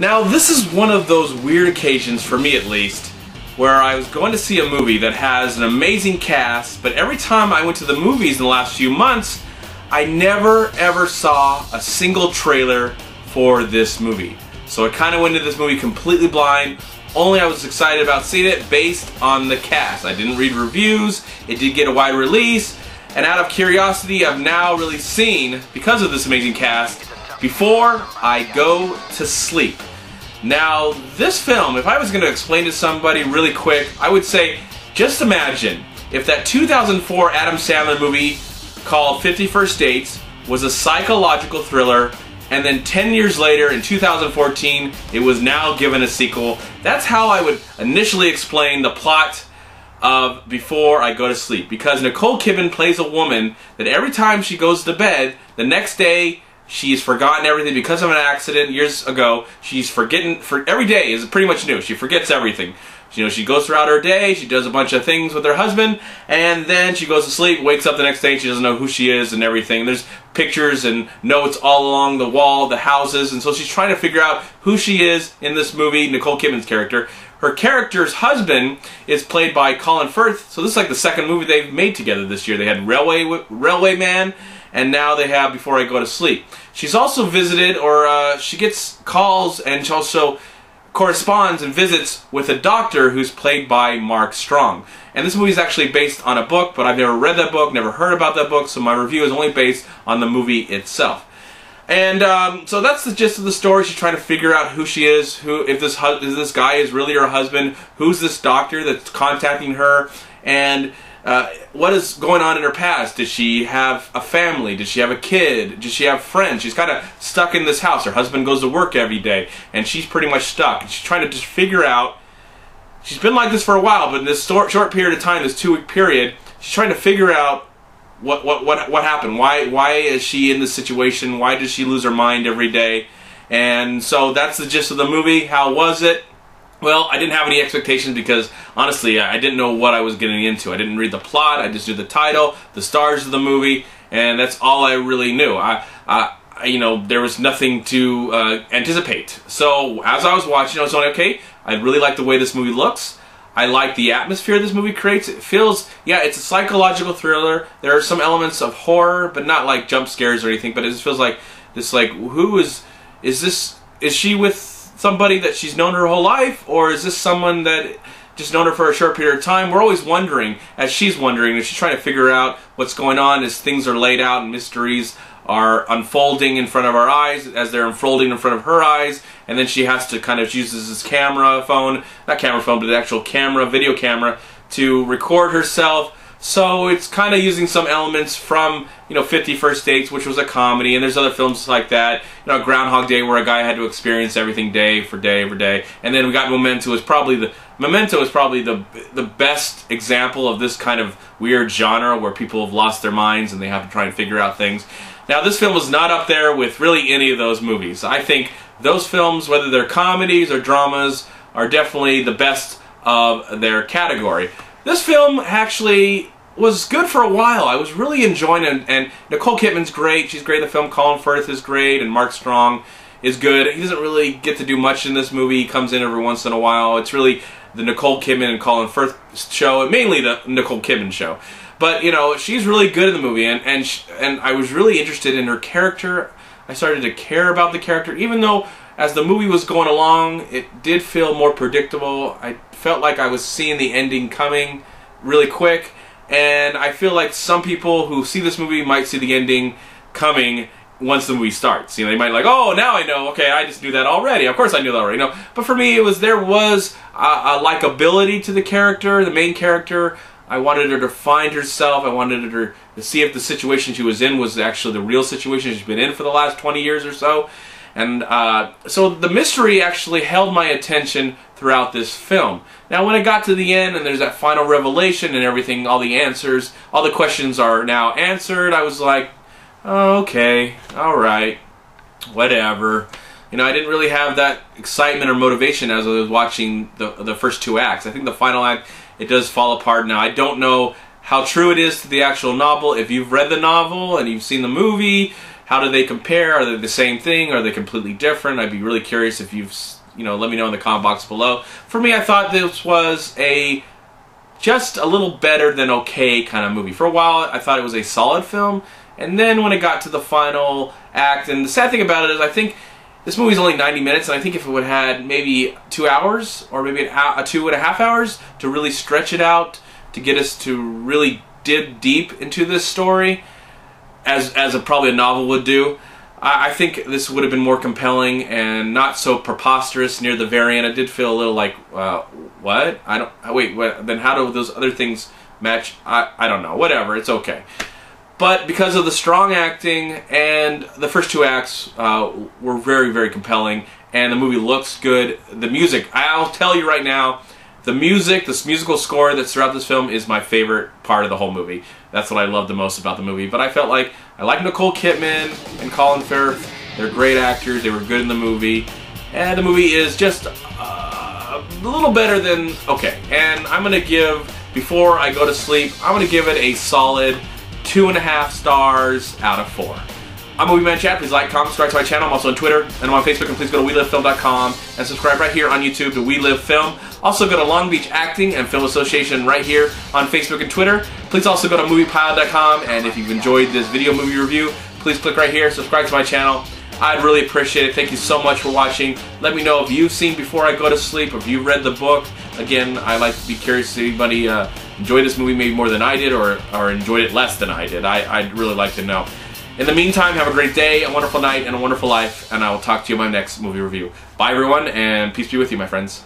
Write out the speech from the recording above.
Now, this is one of those weird occasions, for me at least, where I was going to see a movie that has an amazing cast, but every time I went to the movies in the last few months, I never ever saw a single trailer for this movie. So I kind of went into this movie completely blind. Only I was excited about seeing it based on the cast. I didn't read reviews, it did get a wide release, and out of curiosity I've now really seen, because of this amazing cast, Before I Go to Sleep. Now this film, if I was going to explain to somebody really quick, I would say just imagine if that 2004 Adam Sandler movie called 50 First Dates was a psychological thriller, and then 10 years later, in 2014, it was now given a sequel. That's how I would initially explain the plot of Before I Go to Sleep, because Nicole Kidman plays a woman that every time she goes to bed, the next day she's forgotten everything because of an accident years ago. She's forgetting, for every day is pretty much new. She forgets everything. You know, she goes throughout her day, she does a bunch of things with her husband, and then she goes to sleep, wakes up the next day, she doesn't know who she is and everything. There's pictures and notes all along the wall, the houses, and so she's trying to figure out who she is in this movie, Nicole Kidman's character. Her character's husband is played by Colin Firth, so this is like the second movie they've made together this year. They had Railway Man, and now they have Before I Go to Sleep. She's also visited, or she gets calls, and she also corresponds and visits with a doctor who's played by Mark Strong. And this movie is actually based on a book, but I've never read that book, never heard about that book, so my review is only based on the movie itself. And so that's the gist of the story. She's trying to figure out who she is, if this guy is really her husband, who's this doctor that's contacting her, and what is going on in her past. Did she have a family? Did she have a kid? Did she have friends? She's kind of stuck in this house. Her husband goes to work every day, and she's pretty much stuck. And she's trying to just figure out, she's been like this for a while, but in this short period of time, this 2-week period, she's trying to figure out what happened. Why is she in this situation? Why does she lose her mind every day? And so that's the gist of the movie. How was it? Well, I didn't have any expectations because, honestly, I didn't know what I was getting into. I didn't read the plot, I just knew the title, the stars of the movie, and that's all I really knew. There was nothing to anticipate. So, as I was watching, I was going, okay, I really like the way this movie looks. I like the atmosphere this movie creates. It feels, yeah, it's a psychological thriller. There are some elements of horror, but not like jump scares or anything, but it just feels like this, like, is she with somebody that she's known her whole life, or is this someone that just known her for a short period of time? We're always wondering, as she's wondering, and she's trying to figure out what's going on as things are laid out and mysteries are unfolding in front of our eyes, as they're unfolding in front of her eyes, and then she has to kind of uses this video camera to record herself. So it's kind of using some elements from, 50 First Dates, which was a comedy, and there's other films like that. Groundhog Day, where a guy had to experience everything day for day over day. And then we got Memento. Memento is probably the best example of this kind of weird genre where people have lost their minds and they have to try and figure out things. Now, this film is not up there with really any of those movies. I think those films, whether they're comedies or dramas, are definitely the best of their category. This film actually was good for a while. I was really enjoying it, and Nicole Kidman's great. She's great in the film. Colin Firth is great, and Mark Strong is good. He doesn't really get to do much in this movie. He comes in every once in a while. It's really the Nicole Kidman and Colin Firth show, and mainly the Nicole Kidman show. But, she's really good in the movie, and I was really interested in her character. I started to care about the character, even though as the movie was going along, it did feel more predictable. I felt like I was seeing the ending coming really quick, and I feel like some people who see this movie might see the ending coming once the movie starts. They might like, oh, now I know, okay, I just knew that already. Of course I knew that already, But for me, there was a likability to the character, the main character. I wanted her to find herself. I wanted her to see if the situation she was in was actually the real situation she's been in for the last 20 years or so. And so the mystery actually held my attention throughout this film. Now, when it got to the end and there's that final revelation and everything, all the answers, all the questions are now answered, I was like, oh, okay, alright, whatever. I didn't really have that excitement or motivation as I was watching the first two acts. I think the final act, it does fall apart now. I don't know how true it is to the actual novel. If you've read the novel and you've seen the movie, How do they compare? Are they the same thing? Are they completely different? I'd be really curious if you've, you know, let me know in the comment box below. For me, I thought this was a just a little better than okay kind of movie. For a while, I thought it was a solid film, and then when it got to the final act, and the sad thing about it is I think this movie's only 90 minutes, and I think if it would have had maybe 2 hours, or maybe 2.5 hours to really stretch it out, to get us to really dig deep into this story, as probably a novel would do, I think this would have been more compelling and not so preposterous near the very end. I did feel a little like, what? I don't, wait, what, then how do those other things match? I don't know, whatever, it's okay. But because of the strong acting, and the first two acts were very, very compelling, and the movie looks good. The music, I'll tell you right now, the music, this musical score that's throughout this film is my favorite part of the whole movie. That's what I love the most about the movie. But I felt like, I like Nicole Kidman and Colin Firth. They're great actors, they were good in the movie. And the movie is just a little better than okay. And I'm gonna give, Before I Go to Sleep, I'm gonna give it a solid 2.5 stars out of 4. I'm MovieManCHAD. Please like, comment, subscribe to my channel. I'm also on Twitter and I'm on Facebook. And please go to WeLivefilm.com and subscribe right here on YouTube to We Live Film. Also go to Long Beach Acting and Film Association right here on Facebook and Twitter. Please also go to MoviePilot.com. And if you've enjoyed this video movie review, please click right here. Subscribe to my channel. I'd really appreciate it. Thank you so much for watching. Let me know if you've seen Before I Go to Sleep, if you've read the book. Again, I like to be curious if anybody enjoyed this movie maybe more than I did, or enjoyed it less than I did. I'd really like to know. In the meantime, have a great day, a wonderful night, and a wonderful life, and I will talk to you in my next movie review. Bye, everyone, and peace be with you, my friends.